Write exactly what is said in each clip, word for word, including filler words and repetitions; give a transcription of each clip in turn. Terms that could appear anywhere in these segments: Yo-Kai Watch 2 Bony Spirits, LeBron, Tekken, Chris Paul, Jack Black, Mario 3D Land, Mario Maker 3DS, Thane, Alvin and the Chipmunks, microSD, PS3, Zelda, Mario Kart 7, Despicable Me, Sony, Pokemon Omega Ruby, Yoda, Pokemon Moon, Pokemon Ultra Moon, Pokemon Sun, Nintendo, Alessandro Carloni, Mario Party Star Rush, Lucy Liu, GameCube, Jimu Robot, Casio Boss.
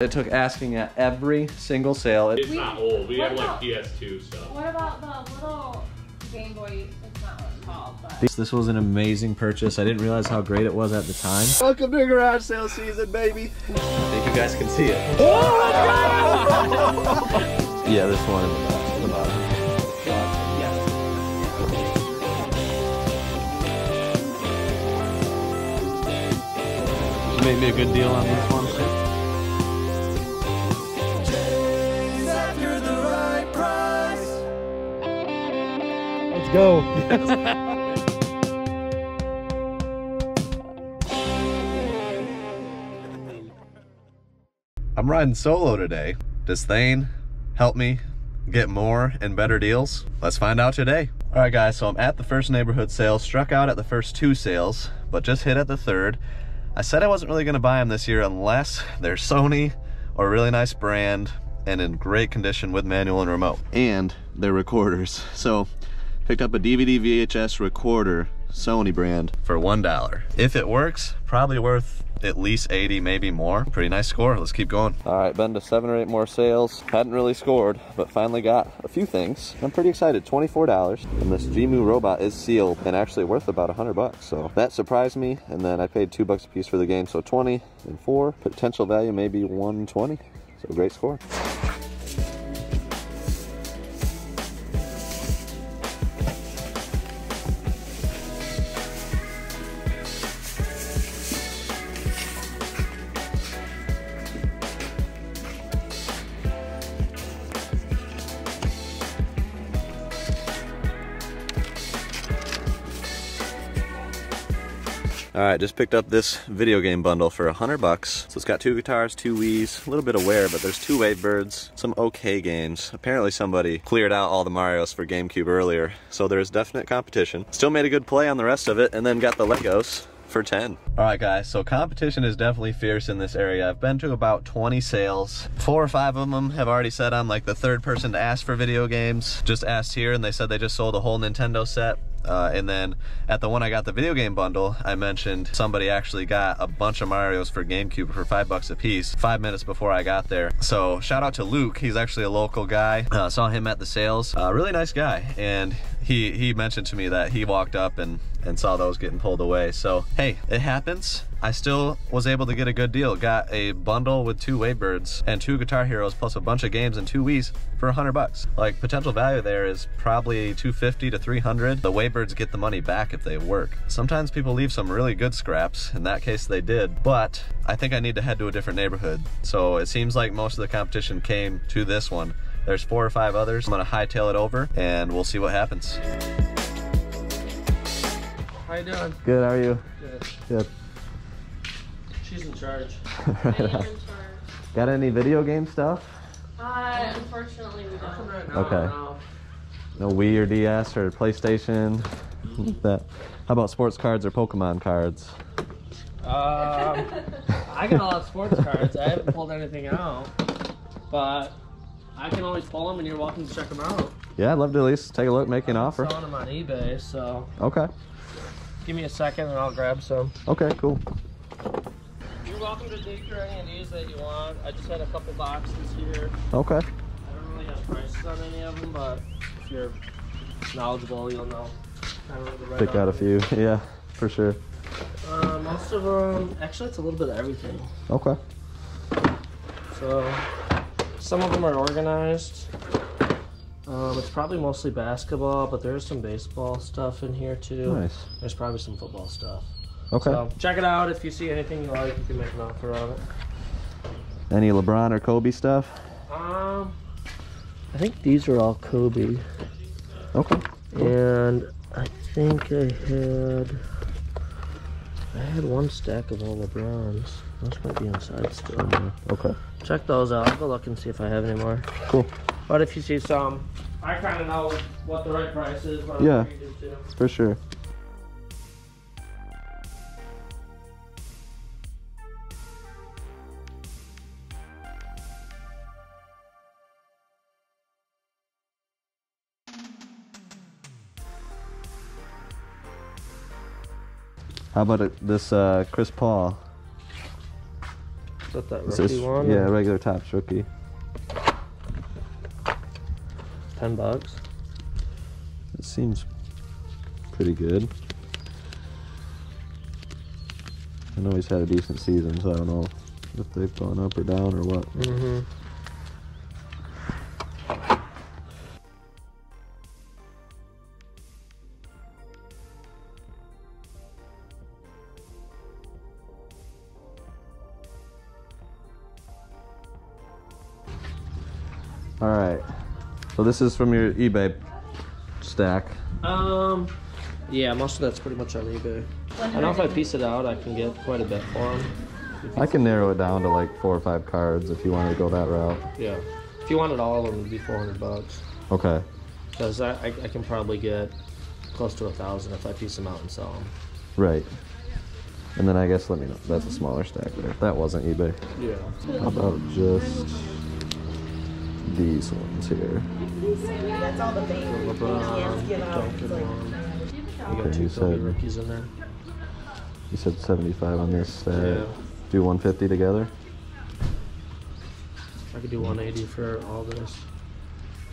It took asking at every single sale. It's we, not old. We had about, like P S two stuff. So. What about the little Game Boy? It's not what it's called, but. This, this was an amazing purchase. I didn't realize how great it was at the time. Welcome to garage sale season, baby. I think you guys can see it. Oh my God! Yeah, this one. The bottom. Yeah. You made me a good deal on this one. Go. Yes. I'm riding solo today. Does Thane help me get more and better deals? Let's find out today. All right guys, so I'm at the first neighborhood sale, struck out at the first two sales, but just hit at the third. I said I wasn't really gonna buy them this year unless they're Sony or a really nice brand and in great condition with manual and remote. And they're recorders, so picked up a D V D V H S recorder, Sony brand, for one dollar. If it works, probably worth at least eighty, maybe more. Pretty nice score, let's keep going. All right, been to seven or eight more sales. Hadn't really scored, but finally got a few things. I'm pretty excited, twenty-four dollars. And this Jimu Robot is sealed and actually worth about a hundred bucks. So that surprised me, and then I paid two bucks a piece for the game, so twenty and four. Potential value maybe one twenty, so great score. All right, just picked up this video game bundle for a hundred bucks. So it's got two guitars, two Wiis, a little bit of wear, but there's two Wavebirds, some okay games. Apparently somebody cleared out all the Marios for GameCube earlier, so there's definite competition. Still made a good play on the rest of it, and then got the Legos for ten. All right guys, so competition is definitely fierce in this area. I've been to about twenty sales. Four or five of them have already said I'm like the third person to ask for video games. Just asked here, and they said they just sold a whole Nintendo set. Uh, and then at the one I got the video game bundle, I mentioned somebody actually got a bunch of Marios for GameCube for five bucks a piece five minutes before I got there. So shout out to Luke, he's actually a local guy. Uh, saw him at the sales, uh, really nice guy, and he he mentioned to me that he walked up and and saw those getting pulled away. So hey, it happens. I still was able to get a good deal. Got a bundle with two Waybirds and two Guitar Heroes plus a bunch of games and two Wiis for a hundred bucks. Like, potential value there is probably two fifty to three hundred. The Waybirds get the money back if they work. Sometimes people leave some really good scraps. In that case, they did, but I think I need to head to a different neighborhood. So it seems like most of the competition came to this one. There's four or five others. I'm gonna hightail it over and we'll see what happens. How you doing? Good, how are you? Good. Good. She's in charge. Right in charge. Got any video game stuff? Uh, unfortunately we don't. Right now, okay. No. No Wii or D S or PlayStation? That. How about sports cards or Pokemon cards? Um, I got a lot of sports cards. I haven't pulled anything out. But I can always pull them and you're welcome to check them out. Yeah, I'd love to at least take a look, make an I'm offer. I'm selling them on eBay, so. Okay. Give me a second and I'll grab some. Okay, cool. You're welcome to dig through any of these that you want. I just had a couple boxes here. Okay. I don't really have prices on any of them, but if you're knowledgeable, you'll know. Kind of the right Pick out a few, yeah, for sure. Uh, most of them, actually it's a little bit of everything. Okay. So, some of them are organized. Um, it's probably mostly basketball, but there's some baseball stuff in here too. Nice. There's probably some football stuff. Okay. So check it out. If you see anything you like, you can make an offer on it. Any LeBron or Kobe stuff? Um, I think these are all Kobe. Okay. Cool. And I think I had, I had one stack of all LeBrons. Those might be inside still. Okay. Check those out. I'll go look and see if I have any more. Cool. But if you see some, I kind of know what the right price is. But yeah. You do too. For sure. How about this uh, Chris Paul? that that rookie this, one? Yeah, regular Topps rookie. Ten bucks. It seems pretty good. I know he's had a decent season, so I don't know if they've gone up or down or what. Mm-hmm. Alright, so this is from your eBay stack. Um, yeah, most of that's pretty much on eBay. I know if I piece it out, I can get quite a bit for them. I can narrow it down to like four or five cards if you wanted to go that route. Yeah, if you wanted all of them, it'd be four hundred bucks. Okay. Because I, I, I can probably get close to a thousand if I piece them out and sell them. Right. And then I guess, let me know, that's a smaller stack there. That wasn't eBay. Yeah. How about just... these ones here. That's all the things. You got two Kobe rookies in there. You said seventy-five on this set. Yeah. Do one fifty together? I could do one eighty for all this.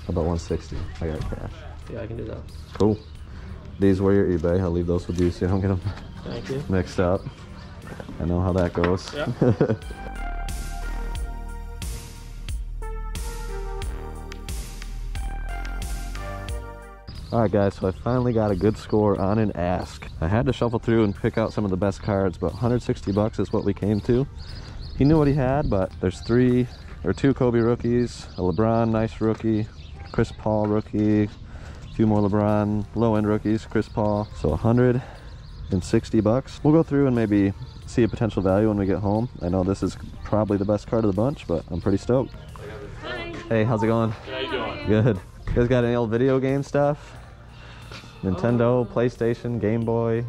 How about one sixty? I got cash. Yeah, I can do that. Cool. These were your eBay. I'll leave those with you so you don't get them Thank you. mixed up. I know how that goes. Yeah. Alright guys, so I finally got a good score on an ask. I had to shuffle through and pick out some of the best cards, but one hundred sixty bucks is what we came to. He knew what he had, but there's three or two Kobe rookies, a LeBron nice rookie, Chris Paul rookie, a few more LeBron low-end rookies, Chris Paul. So one hundred sixty bucks. We'll go through and maybe see a potential value when we get home. I know this is probably the best card of the bunch, but I'm pretty stoked. Hi. Hey, how's it going? How you doing? Good. You guys got any old video game stuff? Nintendo, um, PlayStation, Game Boy.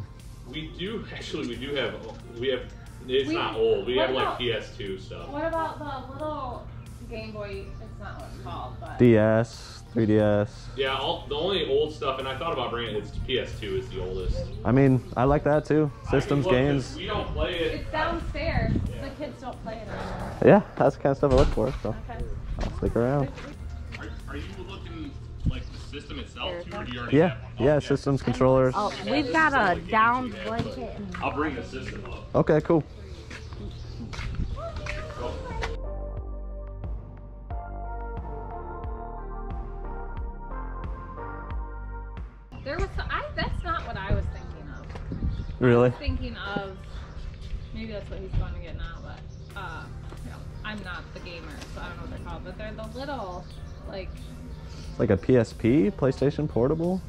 We do actually. We do have. We have. It's we, not old. We have about, like P S two stuff. What about the little Game Boy? It's not what it's called, but D S, three D S. Yeah, all, the only old stuff, and I thought about bringing it. It's P S two is the oldest. I mean, I like that too. Systems I mean, look, games. We don't play it. It's downstairs. Yeah. The kids don't play it anymore. Yeah, that's the kind of stuff I look for. So okay. I'll stick around. Are, are you looking? Like the system itself too, or do you already yeah. have one? Oh, yeah, yeah, systems, controllers. Oh, we've got a down blanket. I'll bring the system up. Okay, cool. There was some, I, that's not what I was thinking of. Really? I was thinking of, maybe that's what he's going to get now, but uh, I'm not the gamer, so I don't know what they're called, but they're the little, like, like a P S P, PlayStation Portable?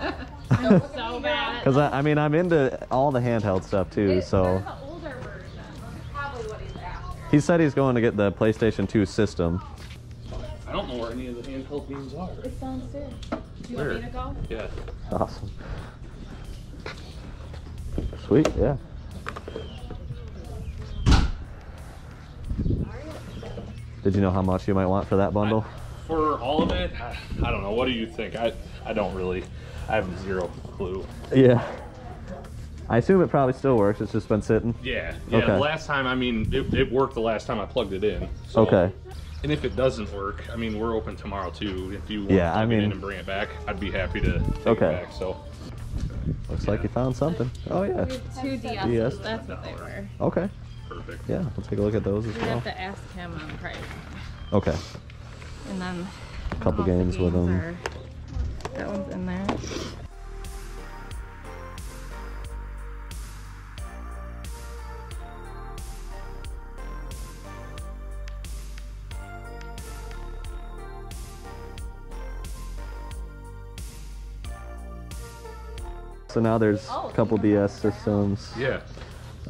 I'm so bad. Because I, I mean, I'm into all the handheld stuff too, it, so. There's an older version. That's probably what he's after. He said he's going to get the PlayStation two system. I don't know where any of the handheld games are. It's downstairs. Do you want me to go? Yeah. Awesome. Sweet, yeah. Did you know how much you might want for that bundle? I, for all of it, I, I don't know. What do you think? I, I don't really. I have zero clue. Yeah. I assume it probably still works. It's just been sitting. Yeah. Yeah. Okay. The last time, I mean, it, it worked the last time I plugged it in. So. Okay. And if it doesn't work, I mean, we're open tomorrow too. If you want yeah, to plug I mean, it in and bring it back, I'd be happy to take okay. it back. So. Looks yeah. like you found something. Oh yeah. Two D Ss. That's what they were. Okay. Perfect. Yeah, we'll take a look at those as we well. We have to ask him on price. Okay. And then a couple games, the games with them. Are, that one's in there. So now there's a couple D S systems. Yeah.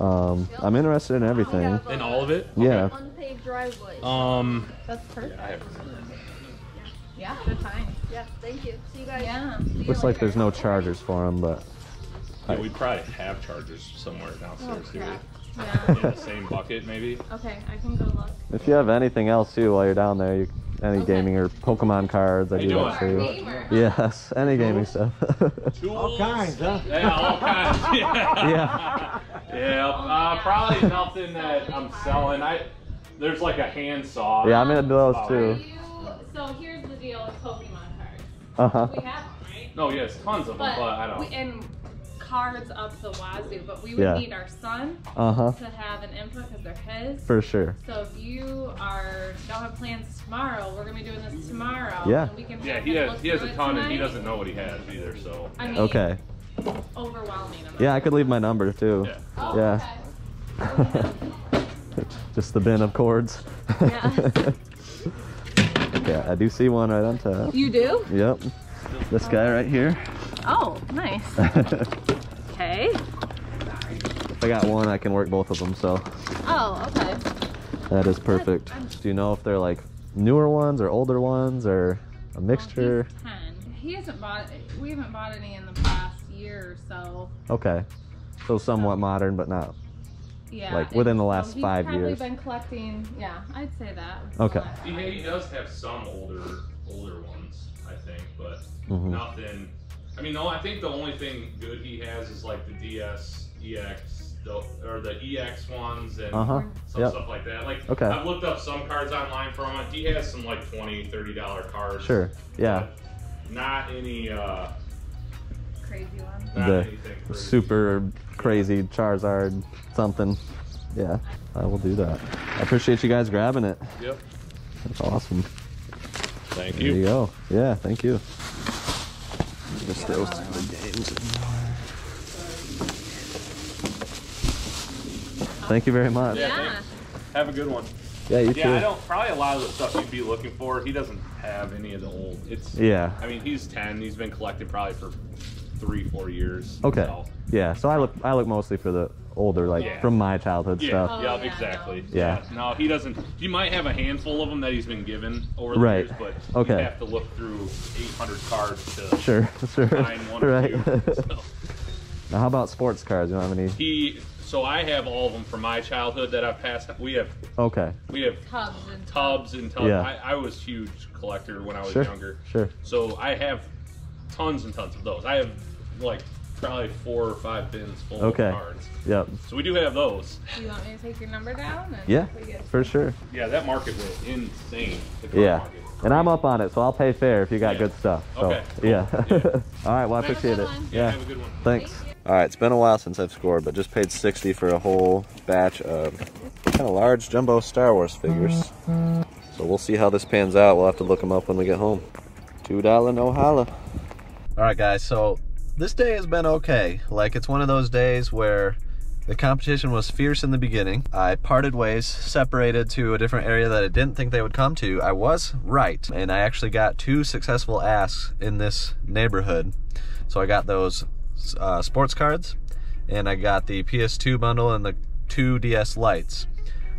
Um, I'm interested in everything. Have, uh, in all of it? Okay. Yeah. Unpaved driveways. Um. That's perfect. Yeah, yeah, good time. Yeah, thank you. See you guys. Yeah. You Looks like there's no chargers for them, but. Yeah, we probably have chargers somewhere downstairs oh, here. Yeah. In the same bucket, maybe. Okay, I can go look. If you have anything else too while you're down there, you, any okay. gaming or Pokemon cards, I do that too. Yes, any gaming stuff. All kinds, huh? Yeah, all kinds. Yeah. yeah. Yeah, uh, probably nothing that I'm selling. I There's like a hand saw. Yeah, I'm in those oh, too. You, so here's the deal with Pokemon cards. Uh-huh. We have them, right? No, oh, yes, tons of but them, but I don't. We, and cards up the wazoo, but we would yeah. need our son uh-huh. to have an input because they're his. For sure. So if you are don't have plans tomorrow, we're gonna be doing this tomorrow. Yeah. And we can yeah, he has he has a ton, tonight. And he doesn't know what he has either. So. I mean, okay. Overwhelming. Amount. Yeah, I could leave my number too. Yeah. Oh, yeah. Okay. Just the bin of cords. Yeah. Yeah, I do see one right on top. You do? Yep. This guy right here. Oh, nice. Okay. If I got one, I can work both of them, so. Oh, okay. That is perfect. Do you know if they're like newer ones or older ones or a mixture? Well, he's ten. He hasn't bought, we haven't bought any in the past year or so. Okay. So somewhat so, modern, but not. Yeah, like within the last so five years. He's probably been collecting, yeah, I'd say that. Okay. He, he does have some older older ones, I think, but mm-hmm. nothing. I mean, no, I think the only thing good he has is like the D S, E X, the, or the E X ones and uh-huh. some yep. stuff like that. Like, okay. I've looked up some cards online from it. He has some like twenty, thirty dollar cards. Sure, yeah. Not any... Uh, crazy one. Not the anything crazy. Super crazy Charizard something. Yeah, I will do that. I appreciate you guys grabbing it. Yep. That's awesome. Thank there you. There you go. Yeah, thank you. Just those the games. Thank you very much. Yeah. yeah. Have a good one. Yeah, you yeah, too. I don't. Probably a lot of the stuff you'd be looking for. He doesn't have any of the old. It's. Yeah. I mean, he's ten. He's been collecting probably for three, four years. Okay. So. Yeah. So I look. I look mostly for the older, like yeah. from my childhood yeah. stuff. Oh, yeah. Exactly. Yeah. yeah. No, he doesn't. He might have a handful of them that he's been given over the right. years, but okay. you have to look through eight hundred cards to sure. Sure. find one right. or two. So. Now, how about sports cards? You don't have any? He. So I have all of them from my childhood that I've passed. We have okay. We have tubs and tubs and tubs. Yeah. I, I was huge collector when I was sure. younger. Sure. So I have tons and tons of those. I have like probably four or five bins full okay. of cards. Yep. So we do have those. Do you want me to take your number down? And yeah. For sure. Yeah, that market was insane. The car yeah. market. And I'm up on it, so I'll pay fair if you got yeah. good stuff. So, okay. Cool. Yeah. yeah. All right. Well, I appreciate it. Yeah, yeah. Have a good one. Thanks. Thank All right, it's been a while since I've scored, but just paid sixty for a whole batch of kind of large jumbo Star Wars figures. So we'll see how this pans out. We'll have to look them up when we get home. two dollar no holla. All right, guys, so this day has been okay. Like, it's one of those days where the competition was fierce in the beginning. I parted ways, separated to a different area that I didn't think they would come to. I was right, and I actually got two successful asks in this neighborhood. So I got those Uh, sports cards, and I got the P S two bundle and the two D S lights.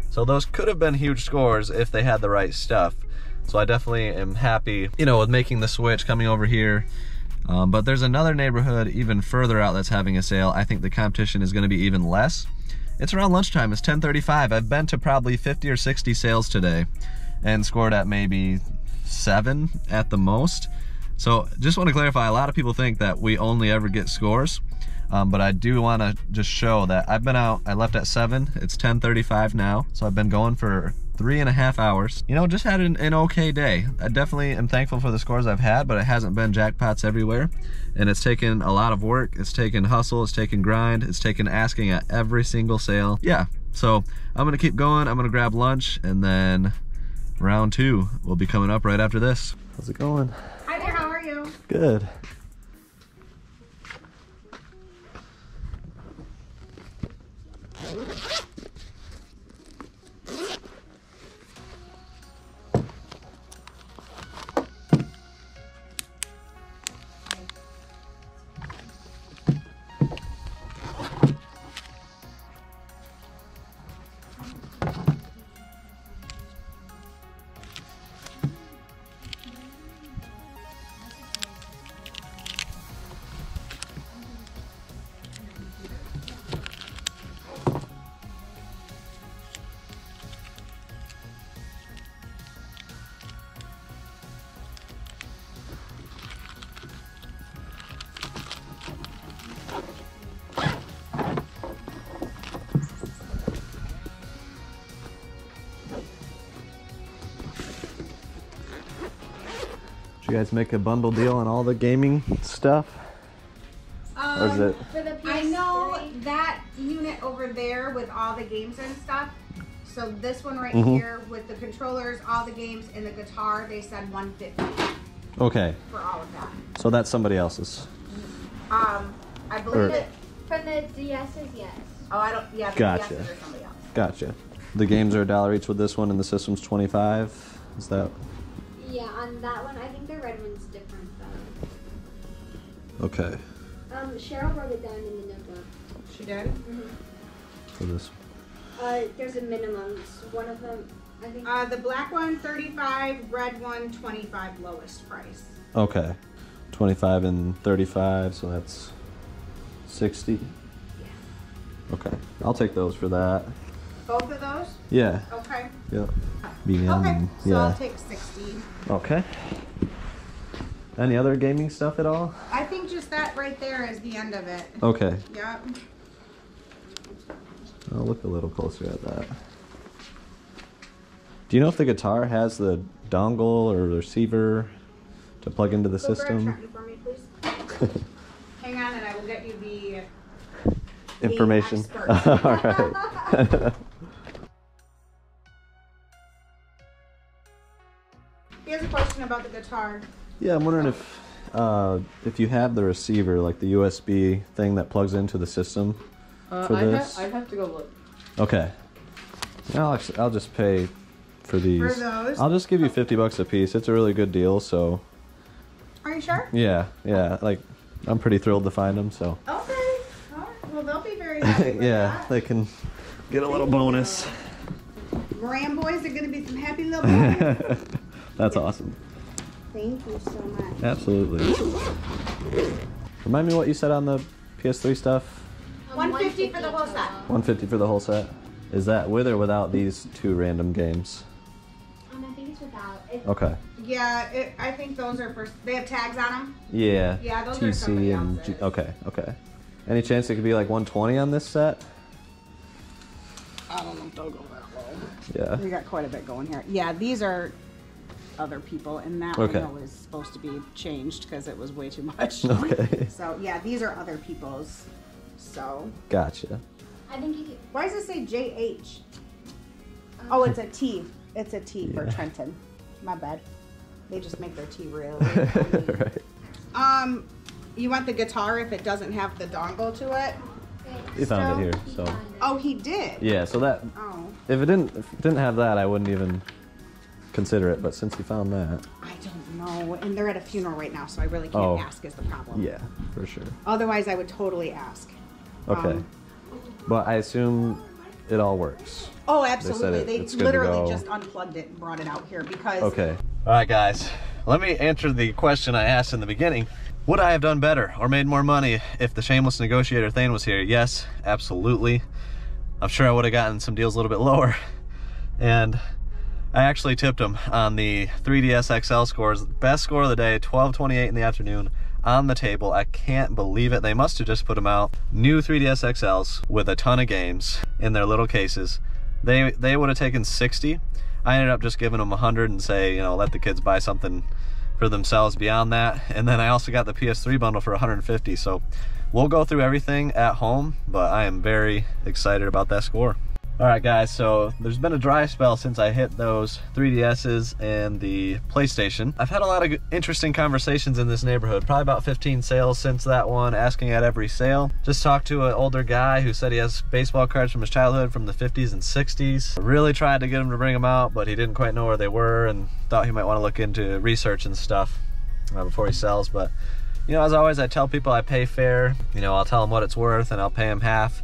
So those could have been huge scores if they had the right stuff. So I definitely am happy, you know, with making the switch, coming over here. Um, but there's another neighborhood even further out that's having a sale. I think the competition is going to be even less. It's around lunchtime. It's ten thirty-five. I've been to probably fifty or sixty sales today and scored at maybe seven at the most. So just want to clarify, a lot of people think that we only ever get scores, um, but I do want to just show that I've been out, I left at seven, it's ten thirty-five now, so I've been going for three and a half hours. You know, just had an, an okay day. I definitely am thankful for the scores I've had, but it hasn't been jackpots everywhere, and it's taken a lot of work, it's taken hustle, it's taken grind, it's taken asking at every single sale. Yeah, so I'm going to keep going, I'm going to grab lunch, and then round two will be coming up right after this. How's it going? Hi there, how are you? Good. You guys make a bundle deal on all the gaming stuff? Um, or is it? For the P S three? I know that unit over there with all the games and stuff. So this one right mm-hmm. here with the controllers, all the games, and the guitar, they said one fifty. Okay. For all of that. So that's somebody else's. Um, I believe or, it from the D S is yes. Oh, I don't. Yeah. Gotcha. The D S is somebody else. Gotcha. The games are a dollar each with this one, and the system's twenty-five. Is that? Yeah, on that one, I think the red one's different though. Okay. Um, Cheryl wrote it down in the notebook. She did. Mm-hmm. For this. Uh, there's a minimum. One of them, I think. Uh, the black one, thirty-five. Red one, twenty-five. Lowest price. Okay, twenty-five and thirty-five. So that's sixty. Yeah. Okay, I'll take those for that. Both of those? Yeah. Okay. Yep. Medium, okay. So yeah. I'll take sixty. Okay. Any other gaming stuff at all? I think just that right there is the end of it. Okay. Yep. I'll look a little closer at that. Do you know if the guitar has the dongle or receiver to plug into the Go system? Grab something for me, please. Hang on, and I will get you the information. The All right. Here's a question about the guitar. Yeah, I'm wondering if uh, if you have the receiver, like the U S B thing that plugs into the system. Uh, I have, I have to go look. Okay. I'll, actually, I'll just pay for these. For those? I'll just give you fifty bucks a piece. It's a really good deal, so. Are you sure? Yeah, yeah. Like, I'm pretty thrilled to find them, so. Okay. All right. Well, they'll be very happy with Yeah, that. They can get a little bonus. Moran boys are going to be some happy little boys. That's awesome. Thank you so much. Absolutely. Remind me what you said on the P S three stuff. one fifty for the whole set. one fifty for the whole set. Is that with or without these two random games? Um, I think it's without. It's okay. Yeah, it, I think those are for. They have tags on them. Yeah. Yeah, those T C are somebody else's. G okay, okay. Any chance it could be like one twenty on this set? I don't know if they'll go that low. Yeah. We got quite a bit going here. Yeah, these are other people, and that okay. one was supposed to be changed because it was way too much. Okay. So yeah, these are other people's. So gotcha. I think you could. Why does it say J H? Um, oh, it's a T. It's a T yeah. for Trenton. My bad. They just make their T real. Right. Um, you want the guitar if it doesn't have the dongle to it? He so, found it here. So. He it. Oh, he did. Yeah. So that. Oh. If it didn't, if it didn't have that, I wouldn't even consider it. But since he found that. I don't. No, and they're at a funeral right now, so I really can't oh. ask. Is the problem? Yeah, for sure. Otherwise, I would totally ask. Okay, um, but I assume it all works. Oh, absolutely. They, it, they literally just unplugged it and brought it out here because... Okay. All right, guys. Let me answer the question I asked in the beginning. Would I have done better or made more money if the shameless negotiator Thane was here? Yes, absolutely. I'm sure I would have gotten some deals a little bit lower. And I actually tipped him on the three D S X L scores. Best score of the day, twelve twenty-eight in the afternoon. On the table. I can't believe it. They must have just put them out. New three D S X Ls with a ton of games in their little cases. They they would have taken sixty. I ended up just giving them one hundred and say, you know, let the kids buy something for themselves beyond that. And then I also got the P S three bundle for one hundred fifty. So we'll go through everything at home, but I am very excited about that score. All right, guys, so there's been a dry spell since I hit those three D S's and the PlayStation. I've had a lot of interesting conversations in this neighborhood, probably about fifteen sales since that one, asking at every sale. Just talked to an older guy who said he has baseball cards from his childhood from the fifties and sixties. I really tried to get him to bring them out, but he didn't quite know where they were and thought he might want to look into research and stuff uh, before he sells. But, you know, as always, I tell people I pay fair. You know, I'll tell them what it's worth and I'll pay them half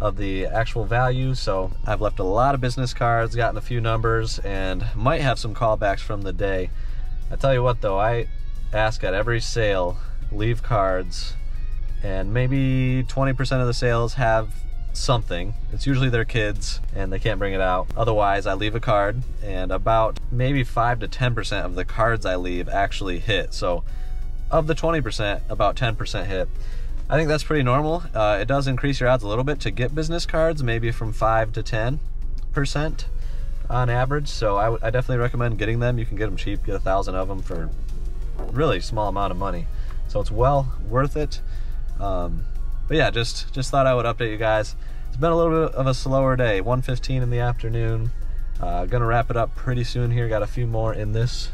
of the actual value. So I've left a lot of business cards, gotten a few numbers, and might have some callbacks from the day. I tell you what though, I ask at every sale, leave cards, and maybe twenty percent of the sales have something. It's usually their kids and they can't bring it out. Otherwise I leave a card, and about maybe five to ten percent of the cards I leave actually hit. So of the twenty percent, about ten percent hit. I think that's pretty normal. Uh, it does increase your odds a little bit to get business cards, maybe from five to ten percent on average. So I, I definitely recommend getting them. You can get them cheap, get a thousand of them for really small amount of money. So it's well worth it. Um, but yeah, just, just thought I would update you guys. It's been a little bit of a slower day, one fifteen in the afternoon. Uh, gonna wrap it up pretty soon here. Got a few more in this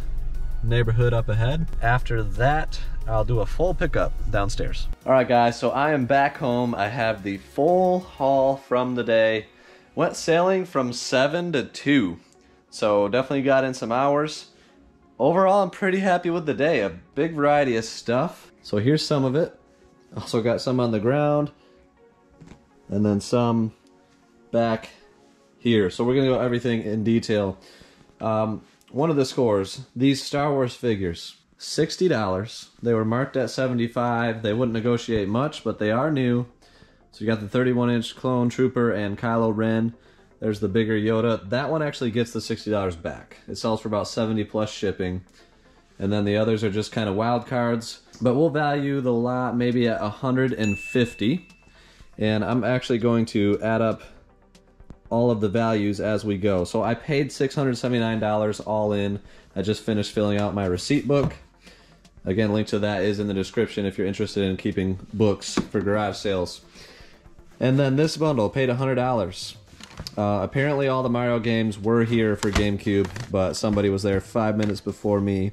neighborhood up ahead. After that, I'll do a full pickup downstairs. All right guys, so I am back home. I have the full haul from the day. Went sailing from seven to two. So definitely got in some hours. Overall, I'm pretty happy with the day. A big variety of stuff. So here's some of it. Also got some on the ground and then some back here. So we're gonna go everything in detail. Um, one of the scores, these Star Wars figures, sixty dollars. They were marked at seventy-five dollars. They wouldn't negotiate much, but they are new. So you got the thirty-one inch clone trooper and Kylo Ren. There's the bigger Yoda. That one actually gets the sixty dollars back. It sells for about seventy dollars plus shipping. And then the others are just kind of wild cards, but we'll value the lot maybe at one hundred fifty dollars. And I'm actually going to add up all of the values as we go. So I paid six hundred seventy-nine dollars all in. I just finished filling out my receipt book. Again, link to that is in the description if you're interested in keeping books for garage sales. And then this bundle, paid one hundred dollars. Uh, apparently all the Mario games were here for GameCube, but somebody was there five minutes before me.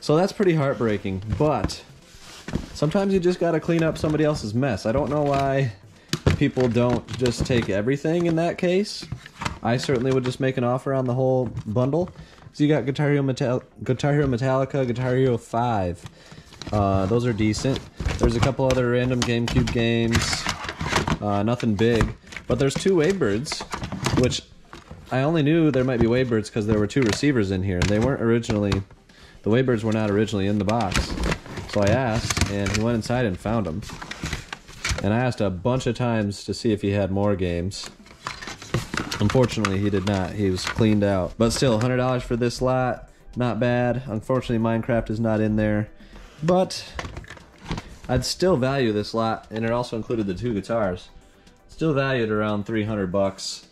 So that's pretty heartbreaking, but sometimes you just gotta clean up somebody else's mess. I don't know why people don't just take everything in that case. I certainly would just make an offer on the whole bundle. So you got Guitar Hero, Metal Guitar Hero Metallica, Guitar Hero five. Uh, those are decent. There's a couple other random GameCube games. Uh, nothing big. But there's two Waybirds, which I only knew there might be Waybirds because there were two receivers in here. And they weren't originally, the Waybirds were not originally in the box. So I asked, and he went inside and found them. And I asked a bunch of times to see if he had more games. Unfortunately, he did not. He was cleaned out. But still, one hundred dollars for this lot. Not bad. Unfortunately, Minecraft is not in there. But I'd still value this lot, and it also included the two guitars. Still valued around three hundred bucks.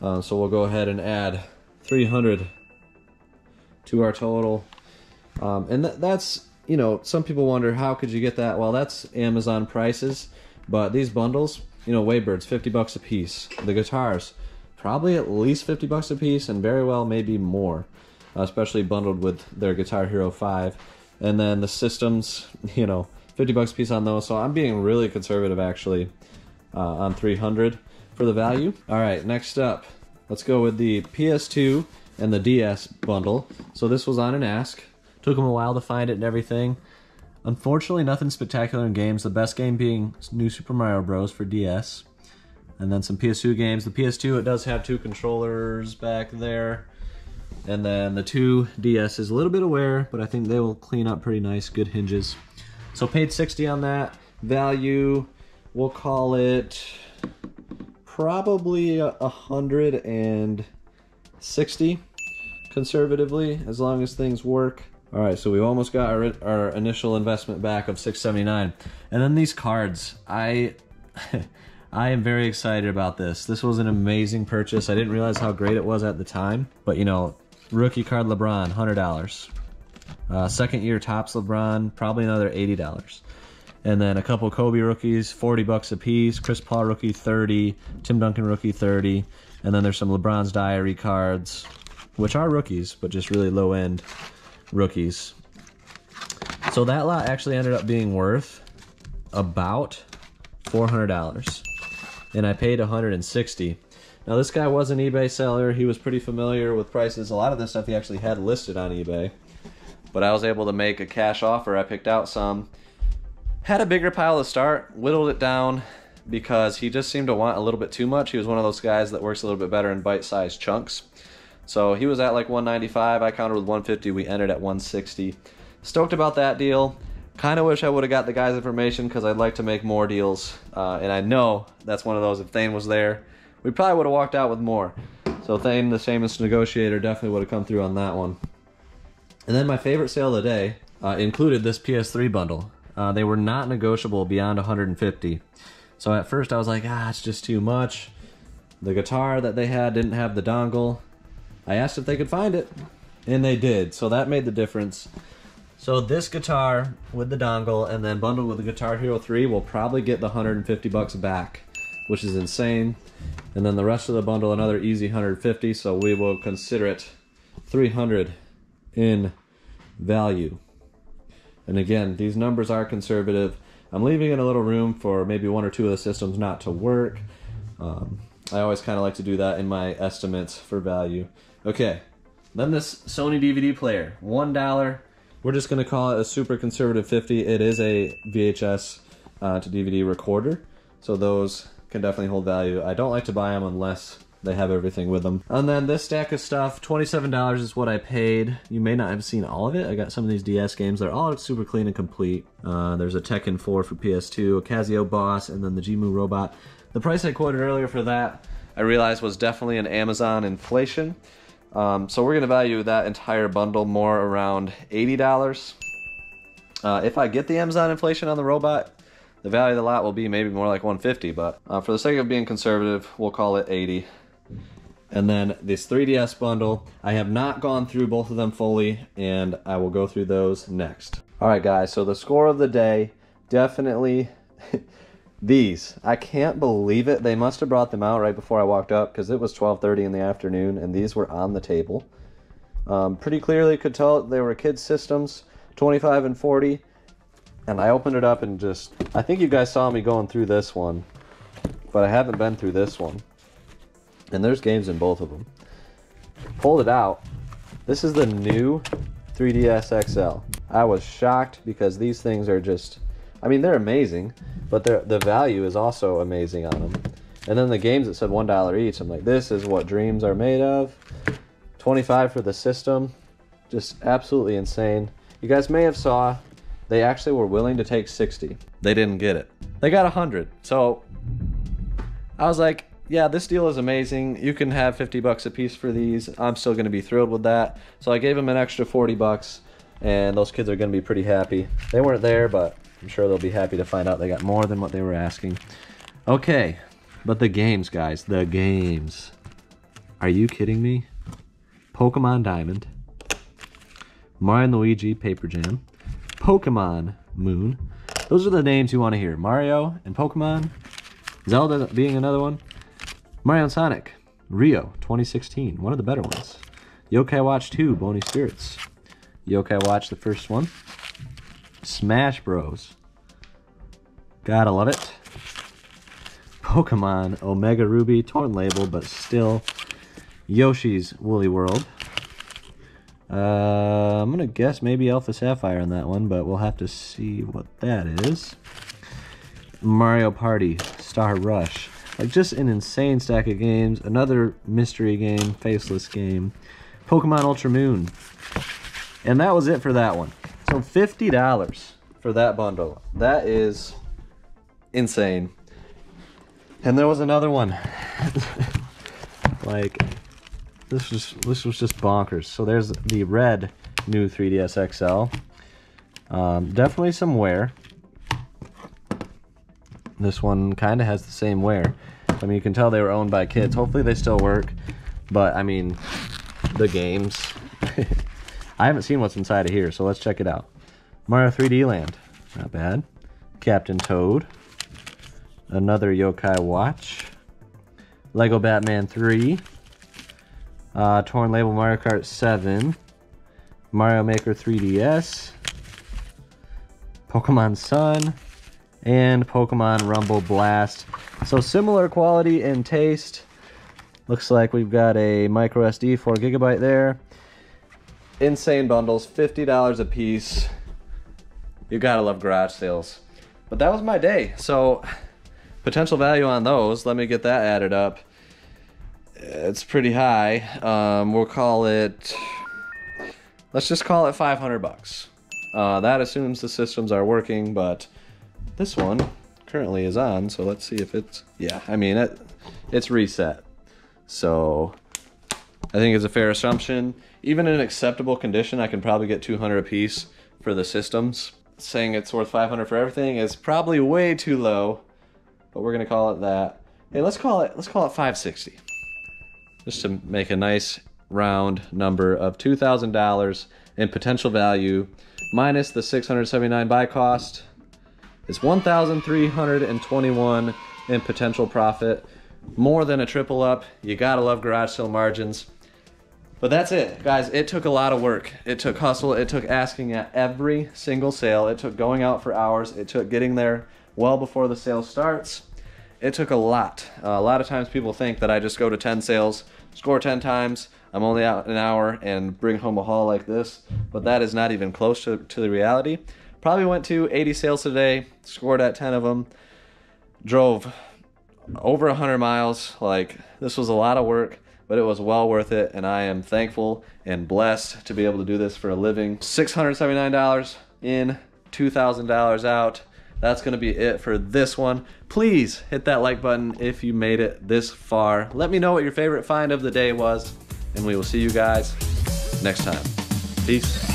Uh, so we'll go ahead and add three hundred to our total. Um, and th that's, you know, some people wonder how could you get that? Well, that's Amazon prices, but these bundles, you know, Waybirds, fifty bucks a piece. The guitars, probably at least fifty bucks a piece, and very well maybe more, especially bundled with their Guitar Hero five. And then the systems, you know, fifty bucks a piece on those. So I'm being really conservative actually. Uh, on three hundred for the value. All right, next up, let's go with the P S two and the D S bundle. So this was on an ask. Took them a while to find it and everything. Unfortunately, nothing spectacular in games. The best game being New Super Mario Bros for D S. And then some P S two games. The P S two, it does have two controllers back there. And then the two D S is a little bit aware, but I think they will clean up pretty nice, good hinges. So paid sixty on that. Value, we'll call it probably one hundred sixty conservatively, as long as things work. All right, so we almost got our, our initial investment back of six hundred seventy-nine dollars. And then these cards, I I am very excited about this. This was an amazing purchase. I didn't realize how great it was at the time, but you know, rookie card LeBron, one hundred dollars. Uh, second year tops LeBron, probably another eighty dollars. And then a couple Kobe rookies, forty bucks a piece. Chris Paul rookie, thirty. Tim Duncan rookie, thirty. And then there's some LeBron's Diary cards, which are rookies, but just really low-end rookies. So that lot actually ended up being worth about four hundred dollars. And I paid one hundred sixty dollars. Now this guy was an eBay seller. He was pretty familiar with prices. A lot of this stuff he actually had listed on eBay. But I was able to make a cash offer. I picked out some. Had a bigger pile to start, whittled it down because he just seemed to want a little bit too much. He was one of those guys that works a little bit better in bite-sized chunks. So he was at like one ninety-five, I countered with one fifty, we ended at one sixty. Stoked about that deal. Kind of wish I would have got the guy's information because I'd like to make more deals. Uh, and I know that's one of those, if Thane was there, we probably would have walked out with more. So Thane, the famous negotiator, definitely would have come through on that one. And then my favorite sale of the day uh, included this P S three bundle. Uh, they were not negotiable beyond one hundred fifty. So at first I was like, ah, it's just too much. The guitar that they had didn't have the dongle. I asked if they could find it, and they did. So that made the difference. So this guitar with the dongle and then bundled with the Guitar Hero three will probably get the one hundred fifty bucks back, which is insane. And then the rest of the bundle, another easy one hundred fifty, so we will consider it three hundred in value. And again, these numbers are conservative. I'm leaving in a little room for maybe one or two of the systems not to work. Um, I always kind of like to do that in my estimates for value. Okay, then this Sony D V D player, one dollar. We're just gonna call it a super conservative fifty. It is a V H S uh, to D V D recorder, so those can definitely hold value. I don't like to buy them unless they have everything with them. And then this stack of stuff, twenty-seven dollars is what I paid. You may not have seen all of it. I got some of these D S games. They're all super clean and complete. Uh, there's a Tekken four for P S two, a Casio Boss, and then the Jimu Robot. The price I quoted earlier for that, I realized was definitely an Amazon inflation. Um, so we're gonna value that entire bundle more around eighty dollars. Uh, if I get the Amazon inflation on the robot, the value of the lot will be maybe more like one hundred fifty dollars, but uh, for the sake of being conservative, we'll call it eighty dollars. And then this three D S bundle, I have not gone through both of them fully, and I will go through those next. All right guys, so the score of the day, definitely these. I can't believe it. They must have brought them out right before I walked up, because it was twelve thirty in the afternoon and these were on the table. Um, pretty clearly could tell they were kids' systems, twenty-five and forty. And I opened it up and just, I think you guys saw me going through this one, but I haven't been through this one. And there's games in both of them. Pulled it out. This is the new three D S X L. I was shocked because these things are just, I mean, they're amazing, but they're, the value is also amazing on them. And then the games that said one dollar each, I'm like, this is what dreams are made of. twenty-five for the system. Just absolutely insane. You guys may have saw, they actually were willing to take sixty. They didn't get it. They got one hundred. So I was like, yeah, this deal is amazing. You can have fifty bucks a piece for these. I'm still gonna be thrilled with that. So I gave them an extra forty bucks, and those kids are gonna be pretty happy. They weren't there, but I'm sure they'll be happy to find out they got more than what they were asking. Okay, but the games, guys, the games. Are you kidding me? Pokemon Diamond, Mario and Luigi Paper Jam, Pokemon Moon. Those are the names you want to hear. Mario and Pokemon, Zelda being another one. Mario and Sonic, Rio twenty sixteen, one of the better ones. Yo-Kai Watch two, Bony Spirits. Yo-Kai Watch, the first one. Smash Bros. Gotta love it. Pokemon Omega Ruby, torn label, but still. Yoshi's Woolly World. Uh, I'm gonna guess maybe Alpha Sapphire on that one, but we'll have to see what that is. Mario Party Star Rush. Like, just an insane stack of games. Another mystery game, faceless game. Pokemon Ultra Moon. And that was it for that one. So fifty dollars for that bundle. That is insane. And there was another one. Like, this was, this was just bonkers. So there's the red new three D S X L. Um, definitely some wear. This one kind of has the same wear. I mean, you can tell they were owned by kids. Hopefully they still work. But, I mean, the games. I haven't seen what's inside of here, so let's check it out. Mario three D Land, not bad. Captain Toad, another Yo-Kai Watch, Lego Batman three, uh, torn label Mario Kart seven, Mario Maker three D S, Pokemon Sun, and Pokemon Rumble Blast. So similar quality and taste. Looks like we've got a micro S D four gigabyte there. Insane bundles, fifty dollars a piece. You gotta love garage sales. But that was my day, so potential value on those, let me get that added up. It's pretty high. Um, we'll call it, let's just call it five hundred bucks. Uh, that assumes the systems are working, but this one currently is on, so let's see if it's, yeah, I mean, it, it's reset. So I think it's a fair assumption. Even in acceptable condition, I can probably get two hundred a piece for the systems. Saying it's worth five hundred for everything is probably way too low, but we're gonna call it that. Hey, let's call it, let's call it five sixty. Just to make a nice round number of two thousand dollars in potential value minus the six hundred seventy-nine buy cost is one thousand three hundred twenty-one in potential profit. More than a triple up. You gotta love garage sale margins. But that's it, guys. It took a lot of work. It took hustle. It took asking at every single sale. It took going out for hours. It took getting there well before the sale starts. It took a lot. Uh, a lot of times people think that I just go to ten sales, score ten times, I'm only out an hour, and bring home a haul like this. But that is not even close to, to the reality. Probably went to eighty sales today, scored at ten of them, drove over one hundred miles. Like, this was a lot of work, but it was well worth it, and I am thankful and blessed to be able to do this for a living. six hundred seventy-nine dollars in, two thousand dollars out. That's gonna be it for this one. Please hit that like button if you made it this far. Let me know what your favorite find of the day was, and we will see you guys next time. Peace.